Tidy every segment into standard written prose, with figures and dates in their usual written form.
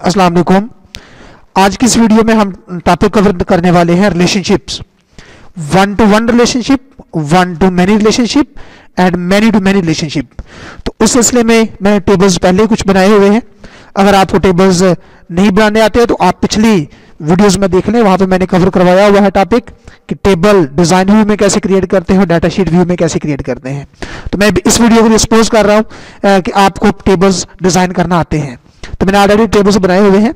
अस्सलाम वालेकुम। आज की इस वीडियो में हम टॉपिक कवर करने वाले हैं relationships, 1 to 1 relationship, 1 to many relationship and many to many relationship. तो उस सिलसिले में मैंने टेबल्स पहले कुछ बनाए हुए हैं। अगर आपको टेबल्स नहीं बनाने आते हैं तो आप पिछली वीडियोस में देख लें, वहाँ पे मैंने कवर करवाया हुआ है टॉपिक कि टेबल डिज़ाइन व्यू में कैसे क्रिएट करते हैं और डाटा शीट व्यू में कैसे क्रिएट करते हैं। तो मैं इस वीडियो को एक्सपोज कर रहा हूँ कि आपको टेबल्स डिज़ाइन करना आते हैं। तो मैंने ऑलरेडी टेबल्स बनाए हुए हैं।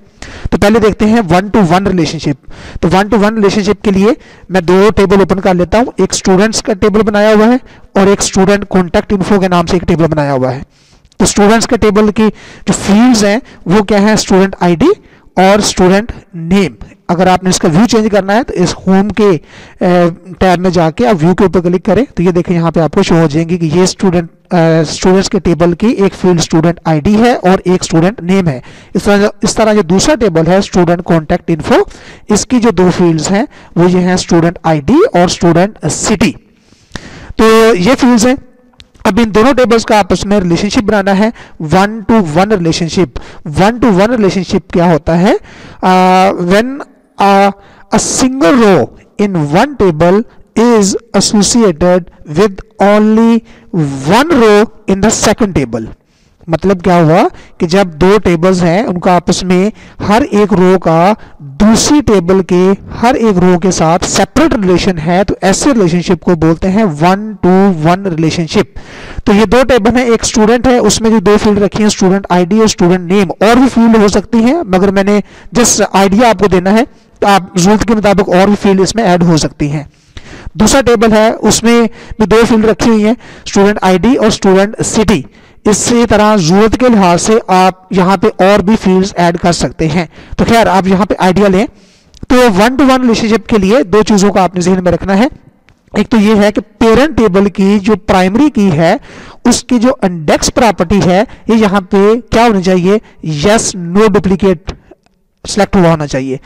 तो पहले देखते हैं 1 to 1 रिलेशनशिप। तो 1 to 1 रिलेशनशिप के लिए मैं दो टेबल ओपन कर लेता हूँ। एक स्टूडेंट्स का टेबल बनाया हुआ है और एक स्टूडेंट कॉन्टैक्ट इन्फो के नाम से एक टेबल बनाया हुआ है। तो स्टूडेंट्स के टेबल की जो फील्ड्स हैं वो क्या है, स्टूडेंट आईडी और स्टूडेंट नेम। अगर आपने इसका व्यू चेंज करना है तो इस होम के टैब में जाके आप व्यू के ऊपर क्लिक करें तो ये देखें यहाँ पे आपको शो हो जाएंगे कि ये स्टूडेंट्स के टेबल की एक फील्ड स्टूडेंट आईडी है और एक स्टूडेंट नेम है। इस तरह जो दूसरा टेबल है स्टूडेंट कॉन्टैक्ट इन्फो, इसकी जो दो फील्ड्स हैं वो ये हैं स्टूडेंट आईडी और स्टूडेंट सिटी। तो ये फील्ड्स हैं। अब इन दोनों टेबल्स का आपस में रिलेशनशिप बनाना है, 1 to 1 रिलेशनशिप। 1 to 1 रिलेशनशिप क्या होता है, when a single row in one table is associated with only one row in the second table. मतलब क्या हुआ कि जब दो टेबल्स हैं उनका आपस में हर एक रो का दूसरी टेबल के हर एक रो के साथ सेपरेट रिलेशन है, तो ऐसे रिलेशनशिप को बोलते हैं 1 to 1 रिलेशनशिप। तो ये दो टेबल हैं, एक स्टूडेंट है, उसमें जो दो फील्ड रखी हैं स्टूडेंट आईडी और स्टूडेंट नेम। और भी फील्ड हो सकती है मगर मैंने जस्ट आइडिया आपको देना है, तो आप जरूरत के मुताबिक और भी फील्ड इसमें ऐड हो सकती हैं। दूसरा टेबल है उसमें भी दो फील्ड रखी हुई हैं स्टूडेंट आईडी और स्टूडेंट सिटी। इसी तरह जरूरत के लिहाज से आप यहाँ पे और भी फील्ड्स ऐड कर सकते हैं। तो खैर आप यहाँ पे आइडिया लें। तो 1 to 1 रिलेशनशिप के लिए दो चीज़ों का आपने जहन में रखना है। एक तो ये है कि पेरेंट टेबल की जो प्राइमरी की है उसकी जो इंडेक्स प्रॉपर्टी है ये यहाँ पे क्या होनी चाहिए, यस नो डुप्लीकेट सेलेक्ट हुआ होना चाहिए।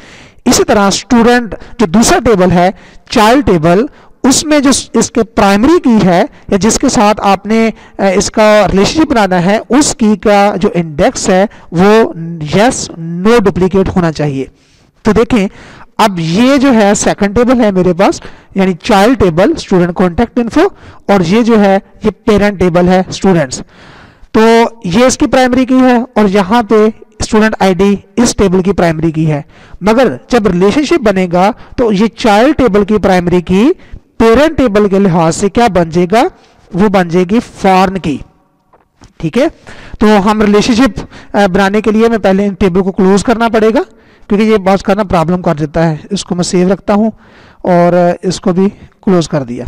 इसी तरह स्टूडेंट जो दूसरा टेबल है चाइल्ड टेबल, उसमें जो इसके प्राइमरी की है या जिसके साथ आपने इसका रिलेशनशिप बनाना है उसकी का जो इंडेक्स है वो यस नो डुप्लीकेट होना चाहिए। तो देखें अब ये जो है सेकंड टेबल है मेरे पास, यानी child table student contact info, और ये जो है ये पेरेंट टेबल है स्टूडेंट्स। तो ये इसकी प्राइमरी की है और यहाँ पे स्टूडेंट आईडी इस टेबल की प्राइमरी की है। मगर जब रिलेशनशिप बनेगा तो ये चाइल्ड टेबल की प्राइमरी की पेरेंट टेबल के लिहाज से क्या बन जाएगा, वो बन जाएगी फॉरेन की। ठीक है, तो हम रिलेशनशिप बनाने के लिए मैं पहले इन टेबल को क्लोज करना पड़ेगा क्योंकि ये बात करना प्रॉब्लम कर देता है। इसको मैं सेव रखता हूँ और इसको भी क्लोज कर दिया।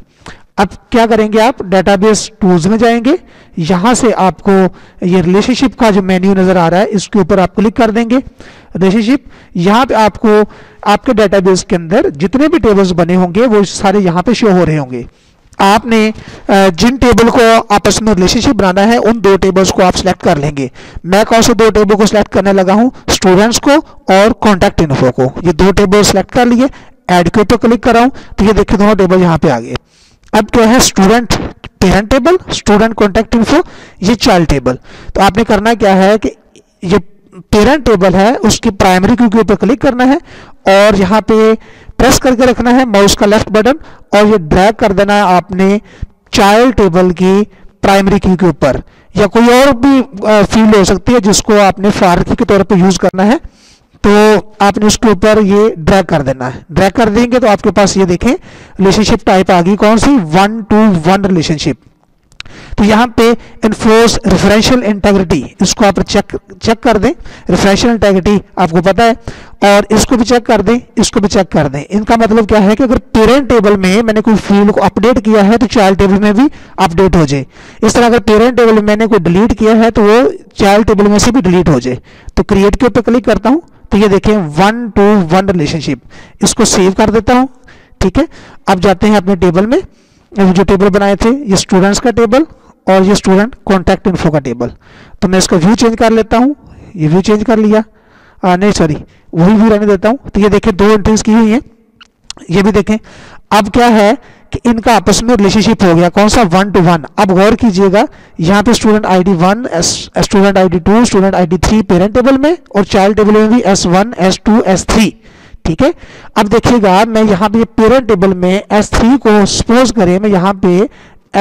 अब क्या करेंगे आप डेटाबेस टूल्स में जाएंगे, यहाँ से आपको ये रिलेशनशिप का जो मेन्यू नज़र आ रहा है इसके ऊपर आप क्लिक कर देंगे रिलेशनशिप। यहाँ पे आपको आपके डेटाबेस के अंदर जितने भी टेबल्स बने होंगे वो सारे यहाँ पे शो हो रहे होंगे। आपने जिन टेबल को आपस में रिलेशनशिप बनाना है उन दो टेबल्स को आप सिलेक्ट कर लेंगे। मैं कौन से दो टेबल को सिलेक्ट करने लगा हूँ, स्टूडेंट्स को और कॉन्टैक्ट इन्फो को। ये दो टेबल सिलेक्ट कर लिए, ऐड के ऊपर क्लिक कर रहा हूँ तो ये देखिए दोनों टेबल यहाँ पे आ गए। अब क्या है, student parent table, student contact info, ये चाइल्ड टेबल। तो आपने करना क्या है कि ये पेरेंट टेबल है उसकी प्राइमरी क्यू के ऊपर क्लिक करना है और यहाँ पे प्रेस करके रखना है माउस का लेफ्ट बटन और ये ड्रैग कर देना है आपने चाइल्ड टेबल की प्राइमरी क्यू के ऊपर, या कोई और भी फील्ड हो सकती है जिसको आपने फॉरेन के तौर पर यूज़ करना है। तो आपने उसके ऊपर ये ड्रैग कर देना है। ड्रैग कर देंगे तो आपके पास ये देखें रिलेशनशिप टाइप आ गई, कौन सी, 1 to 1 रिलेशनशिप। तो यहाँ पे इन्फोर्स रेफरेंशियल इंटेग्रिटी, इसको आप चेक कर दें। रेफरेंशियल इंटेग्रिटी आपको पता है, और इसको भी चेक कर दें, इसको भी चेक कर दें। इनका मतलब क्या है कि अगर पेरेंट टेबल में मैंने कोई फील्ड को अपडेट किया है तो चाइल्ड टेबल में भी अपडेट हो जाए। इस तरह अगर पेरेंट टेबल में मैंने कोई डिलीट किया है तो वो चाइल्ड टेबल में से भी डिलीट हो जाए। तो क्रिएट के ऊपर क्लिक करता हूँ तो ये देखें 1 to 1 रिलेशनशिप। इसको सेव कर देता हूँ। ठीक है, अब जाते हैं अपने टेबल में, जो टेबल बनाए थे ये स्टूडेंट्स का टेबल और ये स्टूडेंट कॉन्टैक्ट इन्फो का टेबल। तो मैं इसका व्यू चेंज कर लेता हूँ, ये व्यू चेंज कर लिया, नहीं सॉरी वही व्यू रहने देता हूँ। तो ये देखें दो एंट्रीज की हुई हैं, ये भी देखें। अब क्या है कि इनका आपस में रिलेशनशिप हो गया, कौन सा 1 to 1। अब गौर कीजिएगा, यहाँ पे student ID 1, student ID 2, student ID 3 parent table में, और चाइल्ड टेबल में भी S1, S2, S3। ठीक है, अब देखिएगा मैं यहाँ पे पेरेंट टेबल में S3 को सपोज करें, मैं यहाँ पे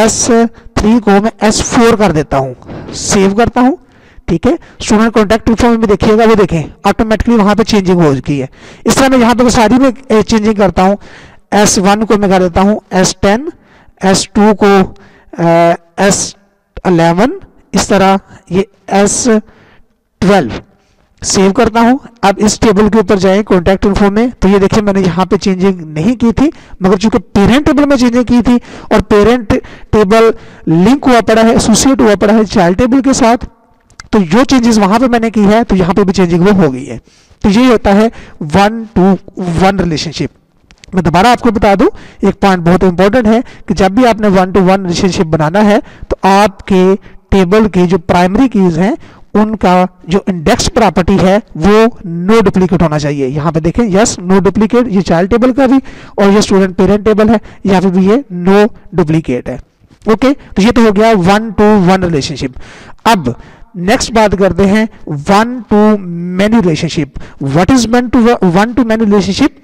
S3 को मैं S4 कर देता हूँ, सेव करता हूँ। ठीक है, स्टूडेंट कॉन्टैक्ट फॉर्म में देखिएगा, वो देखें ऑटोमेटिकली वहाँ पे चेंजिंग हो चुकी है। इस तरह मैं यहाँ पे सारी में चेंजिंग करता हूँ, S1 को मैं कर देता हूँ S10, S2 को S11, इस तरह ये S12, सेव करता हूँ। अब इस टेबल के ऊपर जाएं कॉन्टैक्ट इन्फो में, तो ये देखिए मैंने यहाँ पे चेंजिंग नहीं की थी, मगर चूंकि पेरेंट टेबल में चेंजिंग की थी और पेरेंट टेबल लिंक हुआ पड़ा है, एसोसिएट हुआ पड़ा है चाइल्ड टेबल के साथ, तो जो चेंजेस वहाँ पे मैंने की है तो यहाँ पे भी चेंजिंग वो हो गई है। तो यही होता है 1 to 1 रिलेशनशिप। मैं दोबारा आपको बता दूं, एक पॉइंट बहुत इंपॉर्टेंट है कि जब भी आपने 1 to 1 रिलेशनशिप बनाना है तो आपके टेबल की जो प्राइमरी कीज हैं उनका जो इंडेक्स प्रॉपर्टी है वो नो डुप्लीकेट होना चाहिए। यहाँ पे देखें, यस नो डुप्लीकेट, ये चाइल्ड टेबल का भी और ये स्टूडेंट पेरेंट टेबल है, यहाँ पे भी ये नो डुप्लीकेट है। ओके, तो ये तो हो गया 1 to 1 रिलेशनशिप। अब नेक्स्ट बात करते हैं 1 to many relationship. What is 1 to many relationship?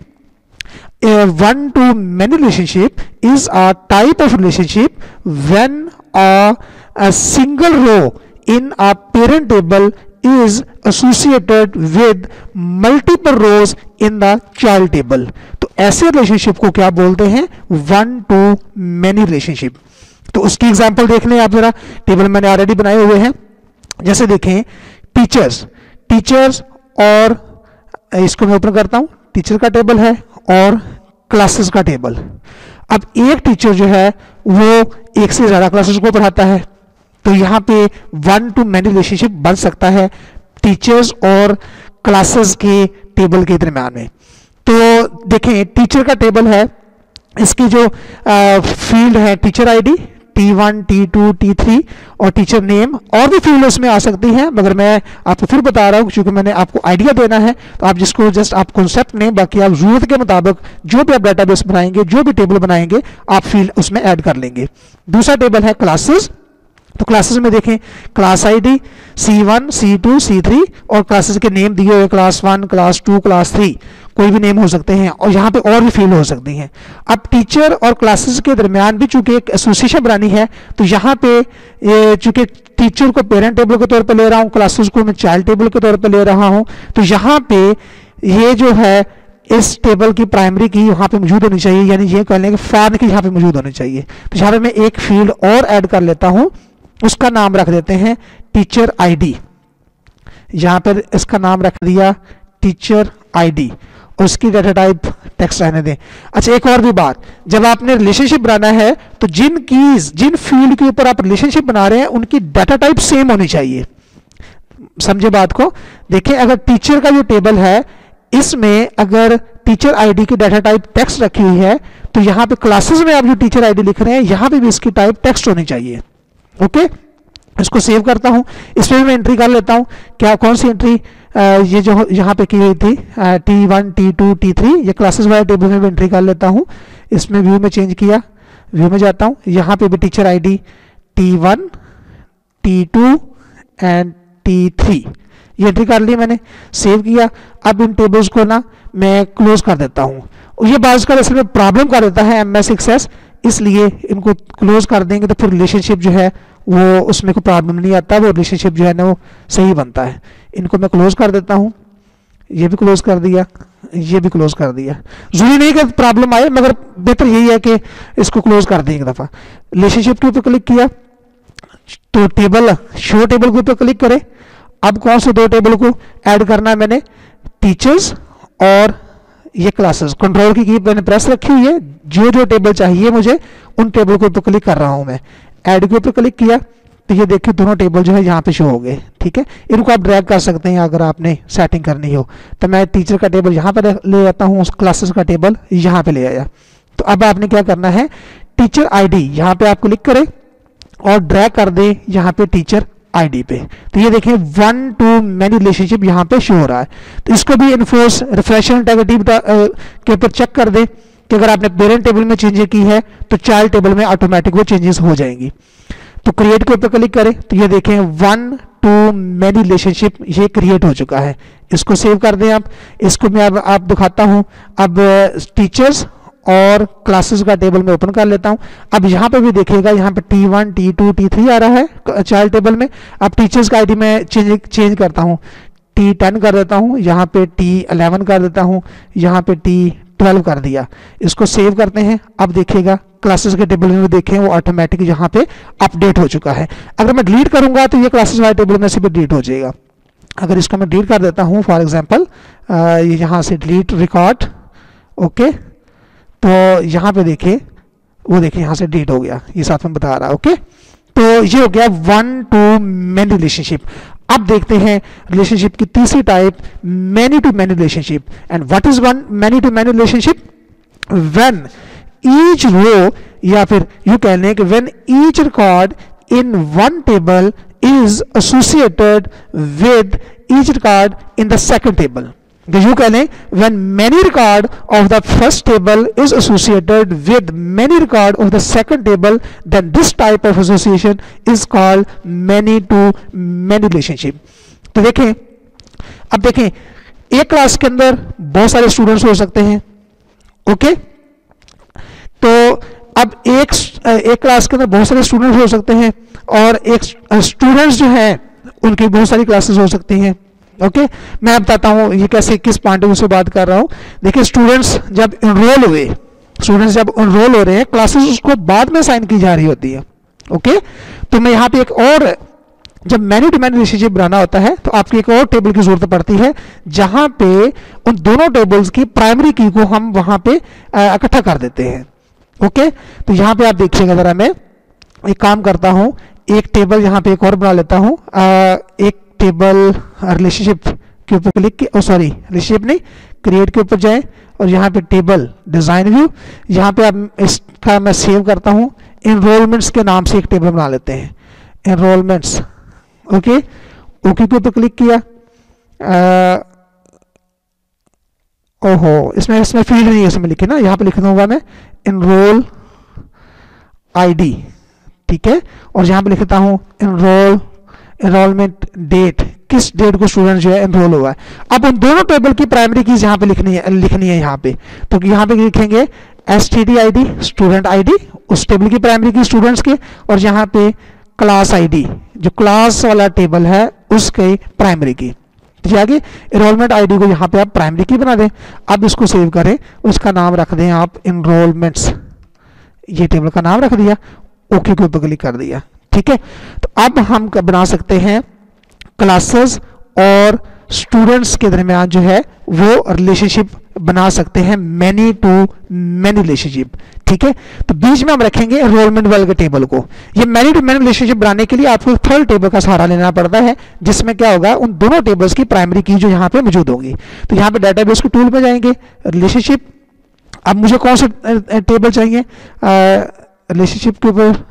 1 to many relationship is a type of relationship when a single row in a parent table is associated with multiple rows in the child table। तो ऐसे relationship को क्या बोलते हैं? 1 to many relationship। तो उसकी example देख लें आप जरा, टेबल मैंने ऑलरेडी बनाए हुए हैं। जैसे देखें टीचर्स और इसको मैं ओपन करता हूं, टीचर का टेबल है और क्लासेस का टेबल। अब एक टीचर जो है वो एक से ज़्यादा क्लासेस को पढ़ाता है, तो यहाँ पे 1 to many रिलेशनशिप बन सकता है टीचर्स और क्लासेस के टेबल के दरम्यान में। तो देखें टीचर का टेबल है, इसकी जो फील्ड है teacher ID T1, T2, T3 और टीचर नेम, और भी फील्ड उसमें आ सकती हैं, मगर मैं आपको फिर बता रहा हूँ क्योंकि मैंने आपको आइडिया देना है। तो आप जिसको जस्ट आप कॉन्सेप्ट लें, बाकी आप जरूरत के मुताबिक जो भी आप डेटाबेस बनाएंगे, जो भी टेबल बनाएंगे, आप फील्ड उसमें ऐड कर लेंगे। दूसरा टेबल है क्लासेस, तो क्लासेस में देखें class ID C1, C2, C3 और क्लासेस के नेम दिए हुए क्लास 1, क्लास 2, क्लास 3, कोई भी नेम हो सकते हैं, और यहाँ पे और भी फील्ड हो सकती हैं। अब टीचर और क्लासेस के दरमियान भी चूंकि एक एसोसिएशन बनानी है, तो यहाँ पे चूंकि टीचर को पेरेंट टेबल के तौर पर ले रहा हूँ, क्लासेस को मैं चाइल्ड टेबल के तौर पर ले रहा हूँ, तो यहाँ पे ये जो है इस टेबल की प्राइमरी की यहाँ पे मौजूद होनी चाहिए, यानी ये कह लें कि फादर की यहाँ पे मौजूद होनी चाहिए। तो यहाँ पे मैं एक फील्ड और ऐड कर लेता हूँ, उसका नाम रख देते हैं टीचर आईडी। यहाँ पर इसका नाम रख दिया टीचर आईडी, उसकी डाटा टाइप टेक्स्ट रहने दें। अच्छा, एक और भी बात, जब आपने रिलेशनशिप बनाना है तो जिन फील्ड के ऊपर आप रिलेशनशिप बना रहे हैं उनकी डाटा टाइप सेम होनी चाहिए। समझे बात को? देखिए अगर टीचर का जो टेबल है इसमें अगर टीचर आईडी की डाटा टाइप टेक्स्ट रखी हुई है, तो यहाँ पे क्लासेस में आप जो टीचर आईडी लिख रहे हैं यहाँ पे भी इसकी टाइप टेक्स्ट होनी चाहिए। ओके, इसको सेव करता हूँ, इसमें मैं एंट्री कर लेता हूँ। क्या कौन सी एंट्री? ये जो यहाँ पे की हुई थी T1, T2, T3, ये क्लासेस वाले टेबल में भी एंट्री कर लेता हूँ। इसमें व्यू में चेंज किया, व्यू में जाता हूँ, यहाँ पे भी teacher ID T1, T2 and T3 ये एंट्री कर ली मैंने, सेव किया। अब इन टेबल्स को ना मैं क्लोज कर देता हूँ, ये बात का असल में प्रॉब्लम कर देता है MS ACCESS, इसलिए इनको क्लोज कर देंगे तो फिर रिलेशनशिप जो है वो उसमें कोई प्रॉब्लम नहीं आता, वो रिलेशनशिप जो है ना वो सही बनता है। इनको मैं क्लोज कर देता हूँ, ये भी क्लोज कर दिया, ये भी क्लोज कर दिया। जरूरी नहीं कि प्रॉब्लम आए, मगर बेहतर यही है कि इसको क्लोज कर दें एक दफ़ा। रिलेशनशिप के ऊपर क्लिक किया तो टेबल शो टेबल के ऊपर क्लिक करें। अब कौन से दो टेबल को ऐड करना है मैंने? टीचर्स और ये क्लासेस। कंट्रोल की मैंने प्रेस रखी हुई है, जो जो टेबल चाहिए मुझे उन टेबल के ऊपर क्लिक कर रहा हूँ मैं। ऐड के ऊपर क्लिक किया तो ये देखिए दोनों टेबल जो है यहाँ पे शो हो गए। ठीक है, इनको आप ड्रैग कर सकते हैं अगर आपने सेटिंग करनी हो। तो मैं टीचर का टेबल यहाँ पे ले आता हूँ, क्लासेस का टेबल यहाँ पे ले आया। तो अब आपने क्या करना है, टीचर आईडी यहाँ पे आप क्लिक करें और ड्रैग कर दें यहाँ पे टीचर आईडी पे। तो ये देखिए 1 to many रिलेशनशिप यहाँ पे शो हो रहा है। तो इसको भी इन्फोर्स रिफ्रेशर इंटेग्रिटी के ऊपर चेक कर दें कि अगर आपने पेरेंट टेबल में चेंजेस की है तो चाइल्ड टेबल में ऑटोमेटिक वो चेंजेस हो जाएंगी। तो क्रिएट के ऊपर क्लिक करें तो ये देखें 1 to many रिलेशनशिप ये क्रिएट हो चुका है। इसको सेव कर दें आप। इसको मैं आप दिखाता हूं। अब टीचर्स और क्लासेस का टेबल में ओपन कर लेता हूं। अब यहाँ पे भी देखिएगा, यहाँ पे T1, T2, T3 आ रहा है चाइल्ड टेबल में। अब टीचर्स का आईडी में चेंज करता हूँ, T10 कर देता हूँ, यहाँ पे T11 कर देता हूँ, यहाँ पे T12 कर दिया। इसको सेव करते हैं। अब देखिएगा क्लासेस के टेबल में देखें वो ऑटोमेटिक यहाँ पे अपडेट हो चुका है। अगर मैं डिलीट करूंगा तो ये क्लासेस वाले टेबल में से भी डिलीट हो जाएगा। अगर इसको मैं डिलीट कर देता हूँ, फॉर एग्जाम्पल ये यहाँ से डिलीट रिकॉर्ड, ओके, तो यहाँ पे देखिए वो देखिए यहाँ से डिलीट हो गया, ये साथ में बता रहा है, ओके। तो ये हो गया 1 to many रिलेशनशिप। अब देखते हैं रिलेशनशिप की तीसरी type, many to many relationship. And what is many to many relationship? When each row या फिर यू कैन लें कि when each record in one table is associated with each record in the second table. You कह लें when many record of the first table is associated with many record of the second table, then this type of association is called many to many relationship। तो देखें, अब देखें एक class के अंदर बहुत सारे स्टूडेंट्स हो सकते हैं, ओके। तो अब एक क्लास के अंदर बहुत सारे स्टूडेंट्स हो सकते हैं और एक स्टूडेंट्स जो हैं उनकी बहुत सारी क्लासेस हो सकती हैं, ओके। मैं बताता हूँ ये कैसे, किस पॉइंट से बात कर रहा हूँ। देखिए स्टूडेंट्स जब इनरोल हो रहे हैं क्लासेस उसको बाद में साइन की जा रही होती है, ओके। तो मैं यहाँ पे एक और, जब मैनी टू मैनी रिलेशनशिप बनाना होता है तो आपकी एक और टेबल की जरूरत पड़ती है जहाँ पे उन दोनों टेबल्स की प्राइमरी की को हम वहाँ पे इकट्ठा कर देते हैं, ओके। तो यहाँ पे आप देखिएगा जरा, मैं एक काम करता हूँ, एक टेबल यहाँ पे एक और बना लेता हूँ। एक टेबल रिलेशनशिप के ऊपर क्लिक, सॉरी रिलेशनशिप नहीं, क्रिएट के ऊपर जाएं और यहाँ पे टेबल डिज़ाइन व्यू, यहाँ पे आप इसका मैं सेव करता हूँ। एनरोलमेंट्स के नाम से एक टेबल बना लेते हैं, एनरोलमेंट्स, ओके। ओके के ऊपर क्लिक किया, ओहो इसमें फील्ड नहीं है, इसमें लिखे ना, यहाँ पे लिख दूंगा मैं एनरोल आईडी, ठीक है। और यहाँ पे लिखता हूँ एनरोल, एनरोलमेंट डेट, किस डेट को स्टूडेंट जो है एनरोल हुआ है। अब उन दोनों टेबल की प्राइमरी कीज यहाँ पे लिखनी है यहाँ पे। तो यहाँ पे लिखेंगे STD ID स्टूडेंट ID, उस टेबल की प्राइमरी की स्टूडेंट्स के, और यहाँ पे क्लास ID जो क्लास वाला टेबल है उसके प्राइमरी की। ठीक है, एनरोलमेंट ID को यहाँ पे आप प्राइमरी की बना दें। अब इसको सेव करें, उसका नाम रख दें आप एनरोलमेंट्स, ये टेबल का नाम रख दिया, ओके के ऊपर क्लिक कर दिया, ठीक है। तो अब हम बना सकते हैं क्लासेस और स्टूडेंट्स के दरमियान जो है वो रिलेशनशिप बना सकते हैं, मैनी टू मैनी रिलेशनशिप, ठीक है। तो बीच में हम रखेंगे एनरोलमेंट वाले टेबल को। ये मैनी टू मैनी रिलेशनशिप बनाने के लिए आपको थर्ड टेबल का सहारा लेना पड़ता है, जिसमें क्या होगा उन दोनों टेबल्स की प्राइमरी की जो यहाँ पे मौजूद होगी। तो यहाँ पे डेटाबेस के टूल पर जाएंगे, रिलेशनशिप। अब मुझे कौन सा टेबल चाहिए रिलेशनशिप के ऊपर,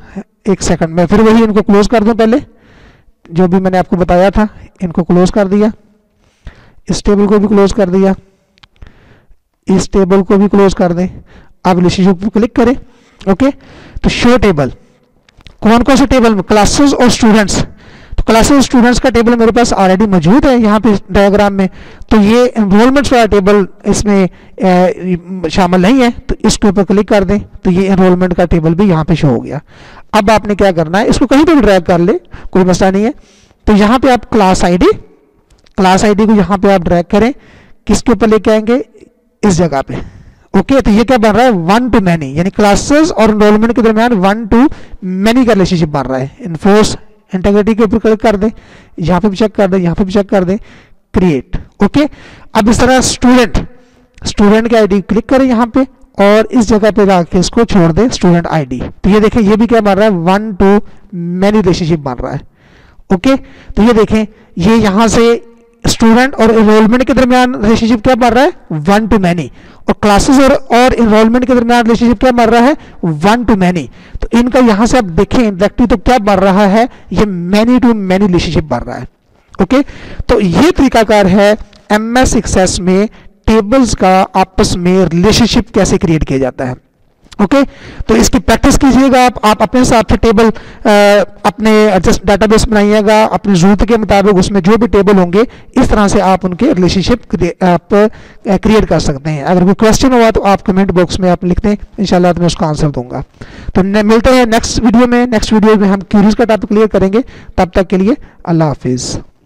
एक सेकंड में फिर वही, इनको क्लोज कर दूं पहले, जो भी मैंने आपको बताया था। इनको क्लोज कर दिया, इस टेबल को भी क्लोज कर दिया, इस टेबल को भी क्लोज कर दें। आप रिलेशनशिप पर क्लिक करें, ओके। तो शो टेबल, कौन कौन से टेबल, क्लासेस और स्टूडेंट्स। तो क्लासेस और स्टूडेंट्स का टेबल मेरे पास ऑलरेडी मौजूद है यहाँ पे डायग्राम में। तो ये एनरोलमेंट्स वाला टेबल इसमें शामिल नहीं है, तो इसके ऊपर क्लिक कर दें तो ये एनरोलमेंट का टेबल भी यहाँ पे शो हो गया। अब आपने क्या करना है, इसको कहीं पे भी ड्रैग कर ले, कोई मसला नहीं है। तो यहाँ पे आप क्लास आईडी को यहाँ पे आप ड्रैग करें, किसके ऊपर लेके आएंगे, इस जगह पे, ओके। तो ये क्या बन रहा है, 1 to many, यानी क्लासेस और एनरोलमेंट के दरमियान 1 to many का रिलेशनशिप बन रहा है। इनफोर्स इंटीग्रिटी के ऊपर क्लिक कर दें, यहाँ पे भी चेक कर दें, यहाँ पे भी चेक कर दें, क्रिएट, ओके। अब इस तरह स्टूडेंट की आईडी क्लिक करें यहाँ पे और इस जगह पे जाके इसको छोड़ दें, स्टूडेंट आईडी। तो ये देखें, ये भी क्या बन रहा है, 1 to many रिलेशनशिप बन रहा है, ओके। तो ये देखें, ये यहाँ से स्टूडेंट और एनरोलमेंट के दरमियान रिलेशनशिप क्या बन रहा है, 1 to many, और क्लासेस और एनरोलमेंट के दरमियान रिलेशनशिप क्या बन रहा है, 1 to many। तो इनका यहाँ से आप देखें इंटरेक्टिव तो क्या बन रहा है, ये मैनी टू मैनी रिलेशनशिप बन रहा है, ओके। तो ये तरीकाकार है MS एक्सेस में टेबल्स का आपस में रिलेशनशिप कैसे क्रिएट किया जाता है। ओके, तो इसकी प्रैक्टिस कीजिएगा आप अपने हिसाब से टेबल अपने जस्ट डाटाबेस बनाइएगा अपनी जरूरत के मुताबिक, उसमें जो भी टेबल होंगे इस तरह से आप उनके रिलेशनशिप आप क्रिएट कर सकते हैं। अगर कोई क्वेश्चन हुआ तो आप कमेंट बॉक्स में आप लिख दें, इंशाल्लाह तो मैं उसका आंसर दूंगा। तो मिलते हैं नेक्स्ट वीडियो में, हम क्यूरीज का टॉपिक क्लियर करेंगे, तब तक के लिए अल्लाह हाफिज़।